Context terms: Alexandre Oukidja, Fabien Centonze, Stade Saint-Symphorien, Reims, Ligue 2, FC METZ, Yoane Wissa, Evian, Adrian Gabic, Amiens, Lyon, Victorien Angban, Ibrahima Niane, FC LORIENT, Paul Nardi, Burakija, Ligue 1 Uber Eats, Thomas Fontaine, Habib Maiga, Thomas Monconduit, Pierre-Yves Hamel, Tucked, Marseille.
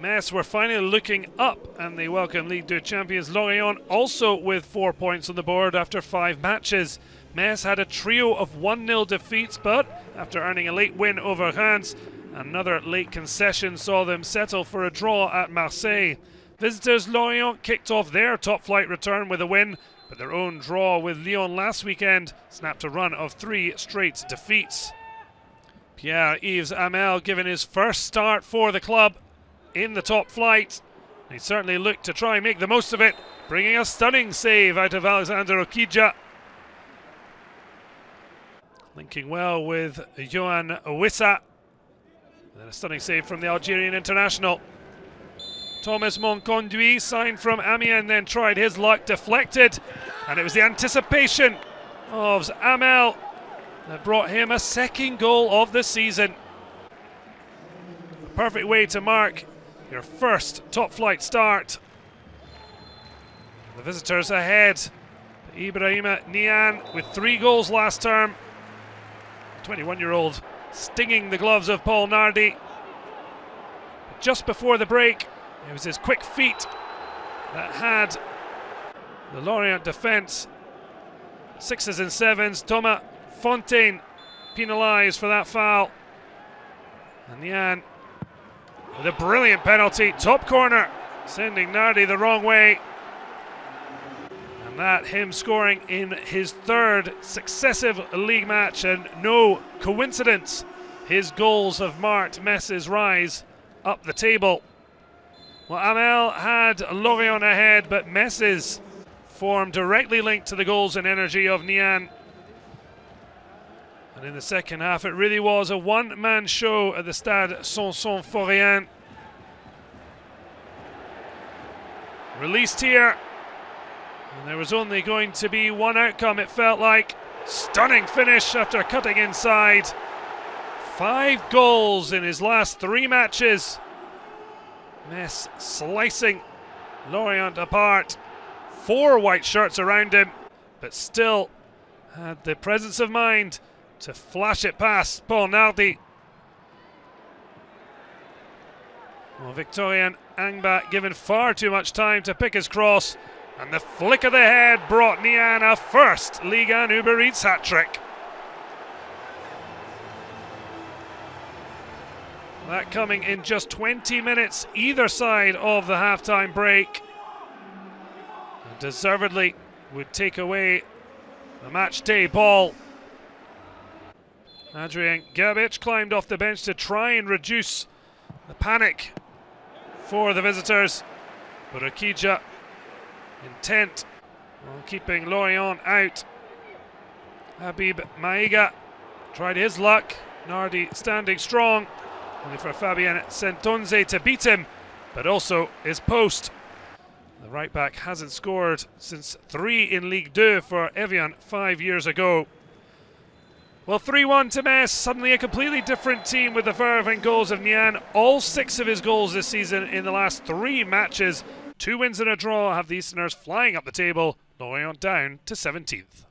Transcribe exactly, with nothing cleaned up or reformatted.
Metz were finally looking up, and they welcome Ligue two champions Lorient, also with four points on the board after five matches. Metz had a trio of one nil defeats, but after earning a late win over Reims, another late concession saw them settle for a draw at Marseille. Visitors Lorient kicked off their top-flight return with a win, but their own draw with Lyon last weekend snapped a run of three straight defeats. Pierre-Yves Hamel given his first start for the club in the top flight. He certainly looked to try and make the most of it, bringing a stunning save out of Alexandre Oukidja. Linking well with Yoane Wissa. And then a stunning save from the Algerian international. Thomas Monconduit, signed from Amiens, then tried his luck, deflected, and it was the anticipation of Hamel that brought him a second goal of the season. A perfect way to mark your first top-flight start. The visitors ahead. Ibrahima Niane with three goals last term. twenty-one-year-old stinging the gloves of Paul Nardi. But just before the break, it was his quick feet that had the Lorient defence. Sixes and sevens. Thomas Fontaine penalised for that foul. And Niane with a brilliant penalty. Top corner, sending Nardi the wrong way. And that him scoring in his third successive league match. And no coincidence, his goals have marked Mess's rise up the table. Well, Hamel had Lorient ahead, but Mess's form directly linked to the goals and energy of Niane. And in the second half, it really was a one-man show at the Stade Saint-Symphorien. Released here, and there was only going to be one outcome, it felt like. Stunning finish after cutting inside. Five goals in his last three matches. Mess slicing Lorient apart, four white shirts around him, but still had the presence of mind to flash it past Paul Nardi. Well, Victorien Angban given far too much time to pick his cross, and the flick of the head brought Niane a first Ligue one Uber Eats hat-trick. That coming in just twenty minutes either side of the halftime break. And deservedly would take away the match day ball. Adrian Gabic climbed off the bench to try and reduce the panic for the visitors. Burakija intent on keeping Lorient out. Habib Maiga tried his luck. Nardi standing strong. Only for Fabien Centonze to beat him, but also his post. The right-back hasn't scored since three in Ligue two for Evian five years ago. Well, three one to Metz, suddenly a completely different team with the verve and goals of Niane. All six of his goals this season in the last three matches. Two wins and a draw have the Easterners flying up the table, Lorient down to seventeenth.